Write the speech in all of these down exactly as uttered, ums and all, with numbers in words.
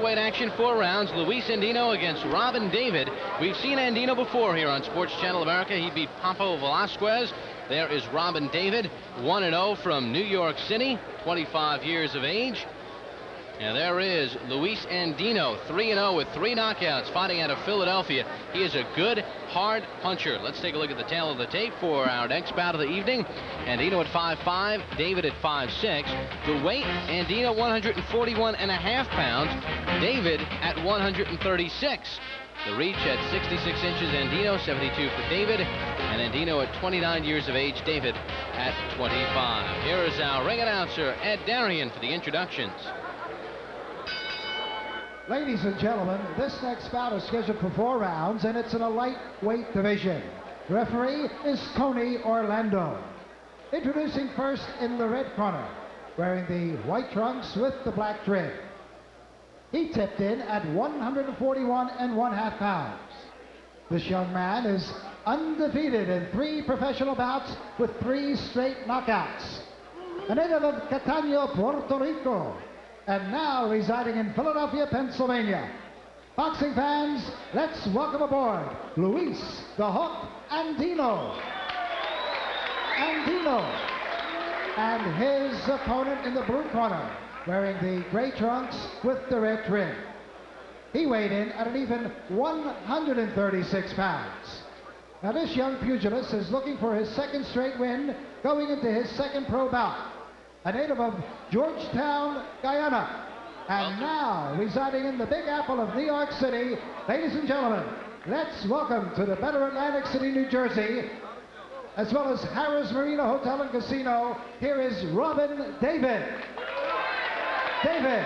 Weight action, four rounds. Luis Andino against Robin David. We've seen Andino before here on Sports Channel America. He beat Papo Velasquez. There is Robin David, one and oh from New York City, twenty-five years of age. And there is Luis Andino, three and oh with three knockouts, fighting out of Philadelphia. He is a good, hard puncher. Let's take a look at the tail of the tape for our next bout of the evening. Andino at five five, David at five six. The weight, Andino one forty-one and a half pounds, David at one thirty-six. The reach at sixty-six inches, Andino, seventy-two for David, and Andino at twenty-nine years of age, David at twenty-five. Here is our ring announcer, Ed Darien, for the introductions. Ladies and gentlemen, this next bout is scheduled for four rounds, and it's in a lightweight division. The referee is Tony Orlando. Introducing first in the red corner, wearing the white trunks with the black trim. He tipped in at one forty-one and one half pounds. This young man is undefeated in three professional bouts with three straight knockouts. A native of Catania, Puerto Rico, and now residing in Philadelphia, Pennsylvania. Boxing fans, let's welcome aboard Luis "The Hawk" Andino. Andino. And his opponent in the blue corner, wearing the gray trunks with the red trim. He weighed in at an even one thirty-six pounds. Now this young pugilist is looking for his second straight win going into his second pro bout. A native of Georgetown, Guyana, and now residing in the Big Apple of New York City. Ladies and gentlemen, let's welcome to the better Atlantic City, New Jersey, as well as Harrah's Marina Hotel and Casino, here is Robin David. David.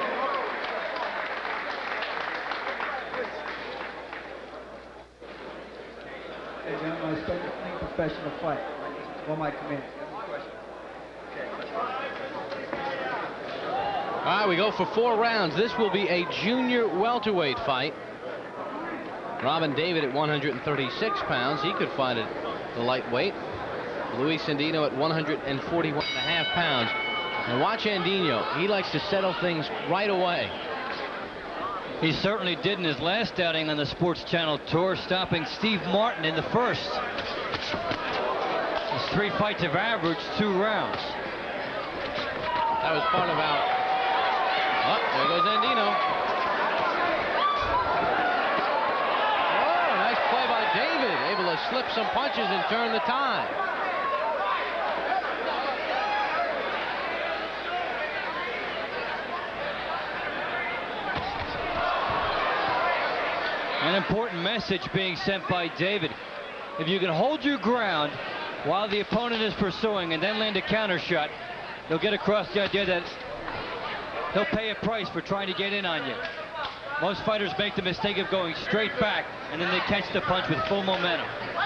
Hey, gentlemen, I expect a professional fight on my command. All right, we go for four rounds. This will be a junior welterweight fight. Robin David at one thirty-six pounds. He could fight at the lightweight. Luis Andino at one forty-one and a half pounds. And watch Andino. He likes to settle things right away. He certainly did in his last outing on the Sports Channel tour, stopping Steve Martin in the first. It's three fights of average, two rounds. That was part of our... Oh, there goes Andino. Oh, nice play by David. Able to slip some punches and turn the tide. An important message being sent by David. If you can hold your ground while the opponent is pursuing and then land a counter shot, you'll get across the idea that he'll pay a price for trying to get in on you. Most fighters make the mistake of going straight back, and then they catch the punch with full momentum. Well,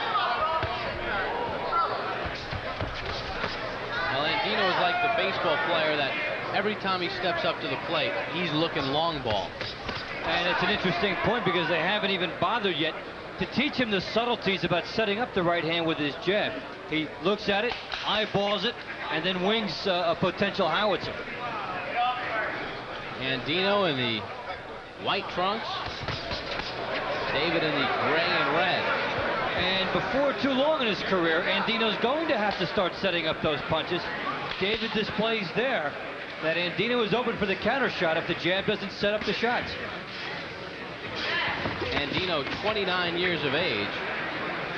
Andino is like the baseball player that every time he steps up to the plate, he's looking long ball. And it's an interesting point because they haven't even bothered yet to teach him the subtleties about setting up the right hand with his jab. He looks at it, eyeballs it, and then wings uh, a potential howitzer. Andino in the white trunks, David in the gray and red. And before too long in his career, Andino's going to have to start setting up those punches. David displays there that Andino is open for the counter shot if the jab doesn't set up the shots. Andino, twenty-nine years of age,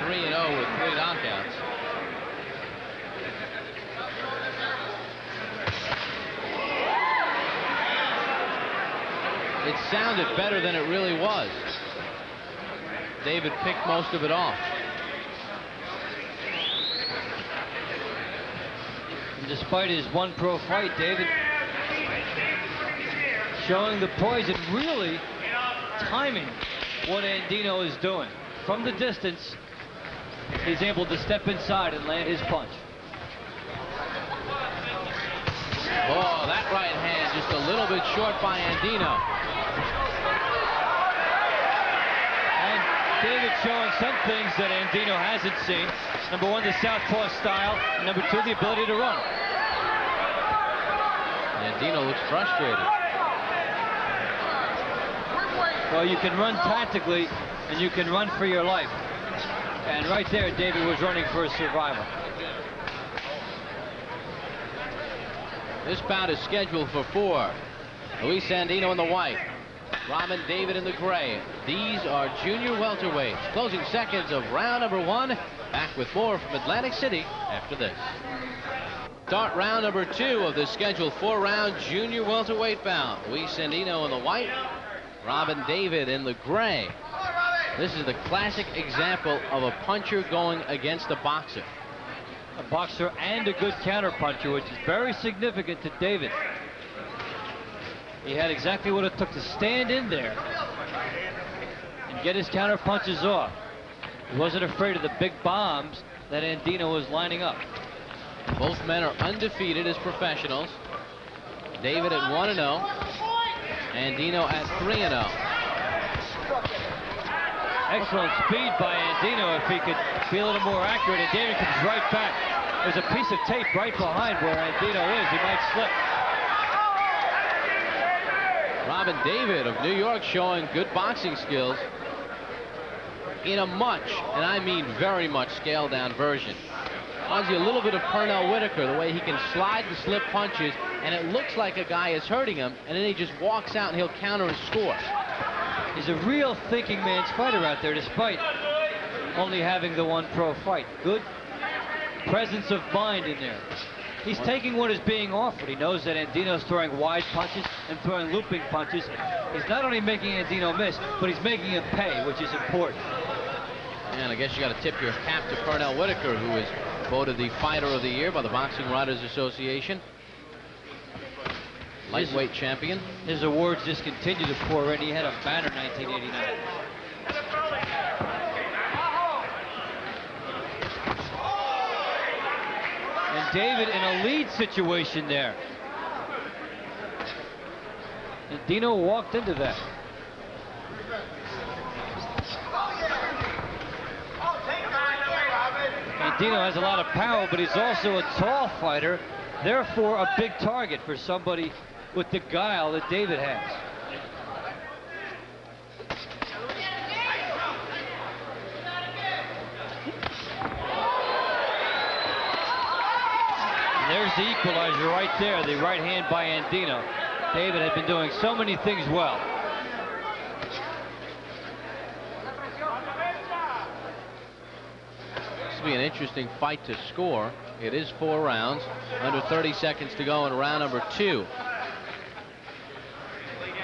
three and oh with three knockouts. It sounded better than it really was. David picked most of it off. And despite his one pro fight, David showing the poise and really timing what Andino is doing. From the distance, he's able to step inside and land his punch. Oh, that right hand just a little bit short by Andino. David showing some things that Andino hasn't seen. Number one, the southpaw style. And number two, the ability to run. Andino looks frustrated. Well, you can run tactically, and you can run for your life. And right there, David was running for his survival. This bout is scheduled for four. Luis Andino in the white, Robin David in the gray. These are junior welterweights. Closing seconds of round number one. Back with more from Atlantic City after this. Start round number two of the scheduled four-round junior welterweight bout. Luis Andino in the white, Robin David in the gray. This is the classic example of a puncher going against a boxer. A boxer and a good counterpuncher, which is very significant to David. He had exactly what it took to stand in there and get his counter punches off. He wasn't afraid of the big bombs that Andino was lining up. Both men are undefeated as professionals. David at one and oh, Andino at three and oh. Excellent speed by Andino. If he could be a little more accurate, and David comes right back. There's a piece of tape right behind where Andino is. He might slip. Robin David of New York showing good boxing skills in a much, and I mean very much, scaled-down version. Reminds you a little bit of Pernell Whitaker, the way he can slide and slip punches, and it looks like a guy is hurting him, and then he just walks out and he'll counter and score. He's a real thinking man's fighter out there, despite only having the one pro fight. Good presence of mind in there. He's taking what is being offered. He knows that Andino's throwing wide punches and throwing looping punches. He's not only making Andino miss, but he's making him pay, which is important. And I guess you got to tip your cap to Pernell Whitaker, who is voted the Fighter of the Year by the Boxing Writers Association. Lightweight his, champion. His awards just continue to pour in. He had a banner in nineteen eighty-nine. And David in a lead situation there. And Andino walked into that. And Andino has a lot of power, but he's also a tall fighter, therefore a big target for somebody with the guile that David has. And there's the equalizer right there, the right hand by Andino. David had been doing so many things well. This will be an interesting fight to score. It is four rounds, under thirty seconds to go in round number two.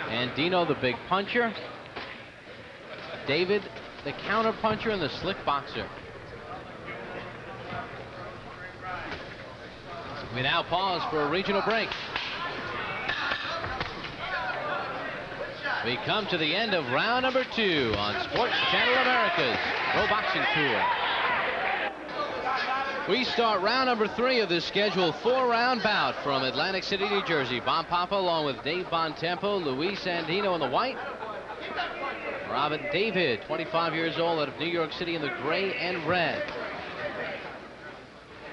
Andino, the big puncher. David, the counter puncher and the slick boxer. We now pause for a regional break. We come to the end of round number two on Sports Channel America's Pro Boxing Tour. We start round number three of this scheduled four-round bout from Atlantic City, New Jersey. Bob Papa along with Dave Bontempo, Luis Andino in the white, Robin David, twenty-five years old, out of New York City in the gray and red.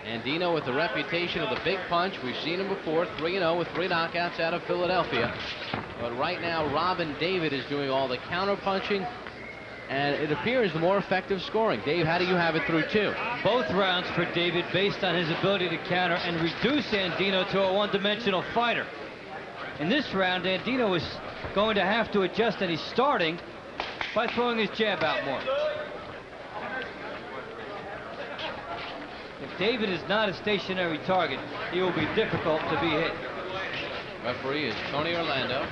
Andino with the reputation of the big punch. We've seen him before, three and oh with three knockouts out of Philadelphia. But right now, Robin David is doing all the counter-punching, and it appears the more effective scoring. Dave, how do you have it through two? Both rounds for David based on his ability to counter and reduce Andino to a one-dimensional fighter. In this round, Andino is going to have to adjust, and he's starting by throwing his jab out more. If David is not a stationary target, he will be difficult to be hit. Referee is Tony Orlando.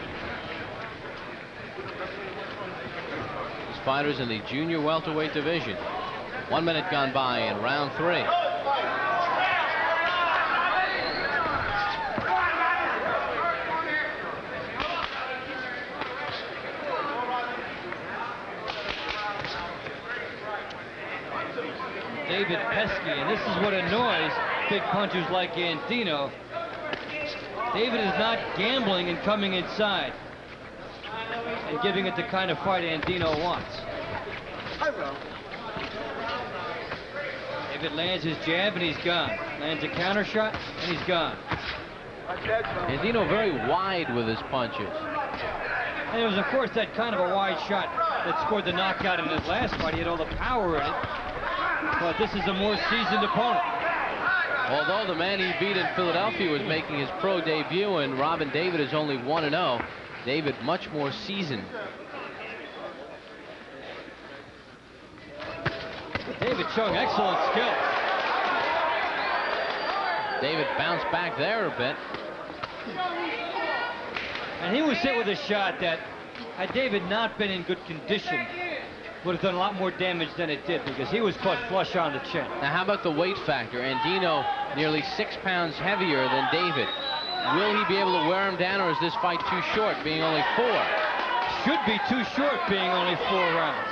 Fighters in the junior welterweight division. One minute gone by in round three. David pesky, and this is what annoys big punchers like Andino. David is not gambling and coming inside and giving it the kind of fight Andino wants. David lands his jab and he's gone. Lands a counter shot and he's gone. Andino very wide with his punches. And it was, of course, that kind of a wide shot that scored the knockout in his last fight. He had all the power in it. But this is a more seasoned opponent. Although the man he beat in Philadelphia was making his pro debut, and Robin David is only one and oh, David much more seasoned. David showing excellent skill. David bounced back there a bit. And he was hit with a shot that, had David not been in good condition, would have done a lot more damage than it did, because he was caught flush on the chin. Now, how about the weight factor? Andino nearly six pounds heavier than David. Will he be able to wear him down, or is this fight too short, being only four? Should be too short, being only four rounds.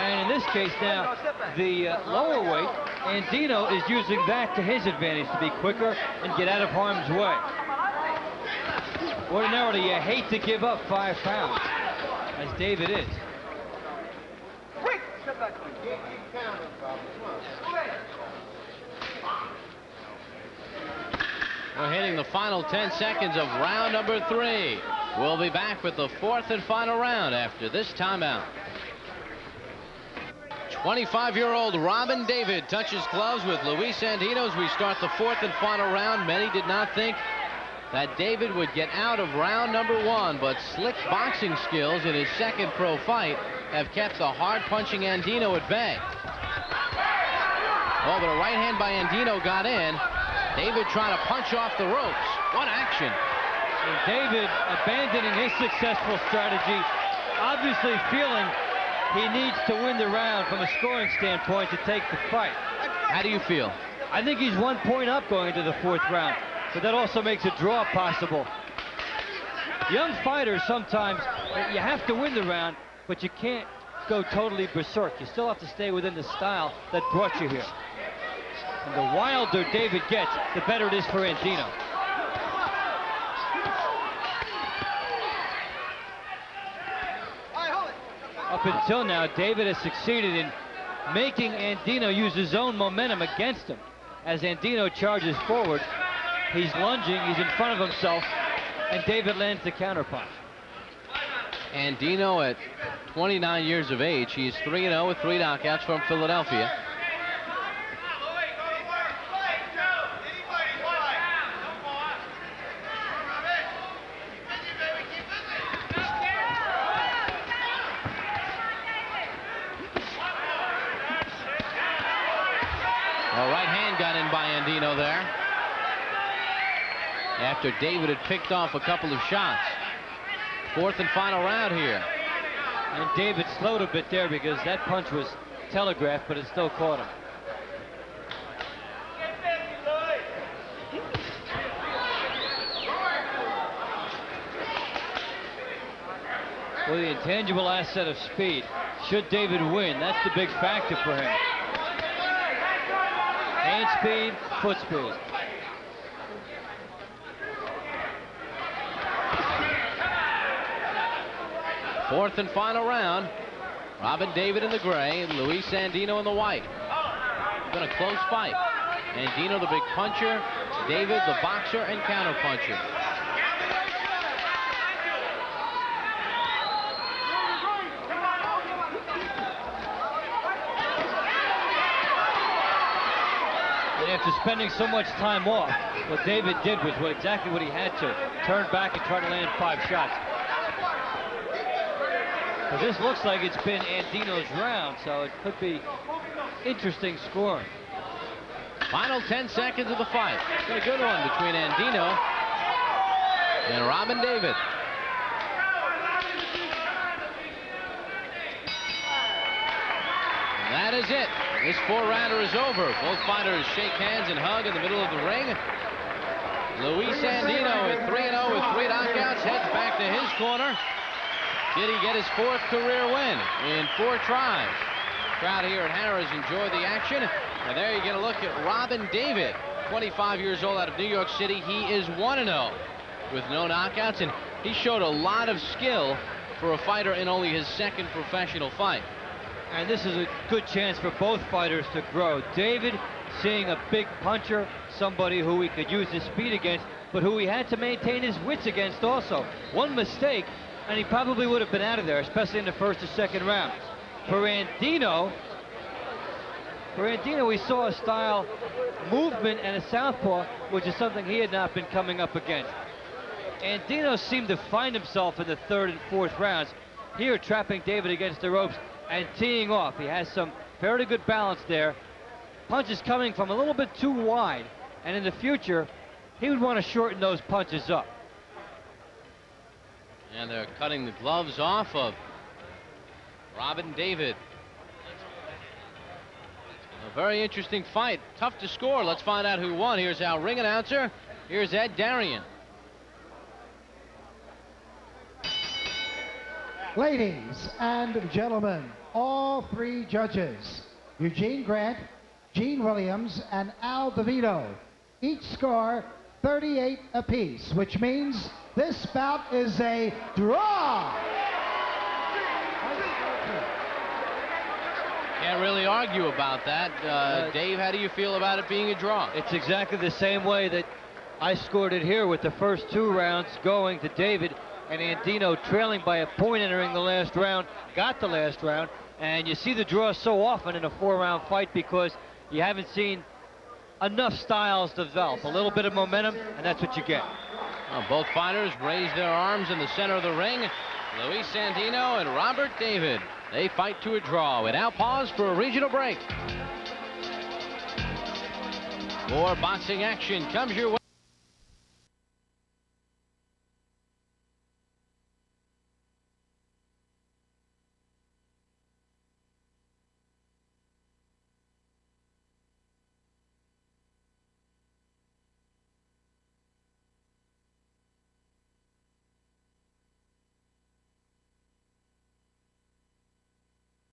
And in this case now, the uh, lower weight, Andino is using that to his advantage to be quicker and get out of harm's way. Ordinarily, you hate to give up five pounds, as David is. We're hitting the final ten seconds of round number three. We'll be back with the fourth and final round after this timeout. twenty-five-year-old Robin David touches gloves with Luis Andino as we start the fourth and final round. Many did not think that David would get out of round number one, but slick boxing skills in his second pro fight have kept the hard-punching Andino at bay. Oh, but a right hand by Andino got in. David trying to punch off the ropes. What action. And David abandoning his successful strategy, obviously feeling he needs to win the round from a scoring standpoint to take the fight. How do you feel? I think he's one point up going into the fourth round, but that also makes a draw possible. Young fighters sometimes, you have to win the round, but you can't go totally berserk. You still have to stay within the style that brought you here. And the wilder David gets, the better it is for Andino. Up until now, David has succeeded in making Andino use his own momentum against him. As Andino charges forward, he's lunging, he's in front of himself, and David lands the counterpunch. Andino, at twenty-nine years of age, he's three and oh with three knockouts from Philadelphia. After David had picked off a couple of shots. Fourth and final round here. And David slowed a bit there because that punch was telegraphed, but it still caught him. Well, the intangible asset of speed. Should David win, that's the big factor for him. Hand speed, foot speed. Fourth and final round. Robin David in the gray, Luis Andino in the white. It's been a close fight. Andino the big puncher, David the boxer and counterpuncher. And after spending so much time off, what David did was what, exactly what he had to. Turn back and try to land five shots. Well, this looks like it's been Andino's round, so it could be interesting scoring. Final ten seconds of the fight. It's been a good one between Andino and Robin David. And that is it. This four-rounder is over. Both fighters shake hands and hug in the middle of the ring. Luis Andino at three and oh with three knockouts heads back to his corner. Did he get his fourth career win in four tries? Crowd here at Harrah's enjoyed the action. And there you get a look at Robin David, twenty-five years old out of New York City. He is one and oh with no knockouts, and he showed a lot of skill for a fighter in only his second professional fight. And this is a good chance for both fighters to grow. David seeing a big puncher, somebody who he could use his speed against, but who he had to maintain his wits against also. One mistake and he probably would have been out of there, especially in the first or second round. For Andino, for Andino, we saw a style, movement, and a southpaw, which is something he had not been coming up against. Andino seemed to find himself in the third and fourth rounds, here trapping David against the ropes and teeing off. He has some fairly good balance there. Punches coming from a little bit too wide, and in the future, he would want to shorten those punches up. And they're cutting the gloves off of Robin David. A very interesting fight, tough to score. Let's find out who won. Here's our ring announcer. Here's Ed Darien. Ladies and gentlemen, all three judges, Eugene Grant, Gene Williams, and Al DeVito, each score thirty-eight apiece, which means this bout is a draw. Can't really argue about that. Uh, uh, Dave, how do you feel about it being a draw? It's exactly the same way that I scored it here, with the first two rounds going to David and Andino trailing by a point entering the last round, got the last round, and you see the draw so often in a four-round fight because you haven't seen enough styles develop. A little bit of momentum, and that's what you get. Well, both fighters raised their arms in the center of the ring. Luis Andino and Robert David. They fight to a draw. We now pause for a regional break. More boxing action comes your way.